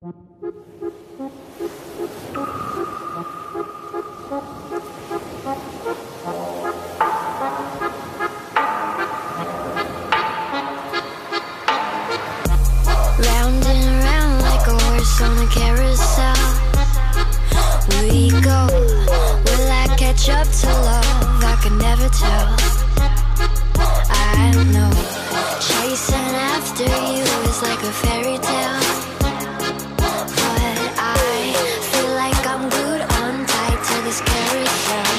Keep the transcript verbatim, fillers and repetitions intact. Round and round like a horse on a carousel. We go, will I catch up to love? I can never tell. I know, chasing after you is like a fairy tale. But I feel like I'm glued on tight to this carousel.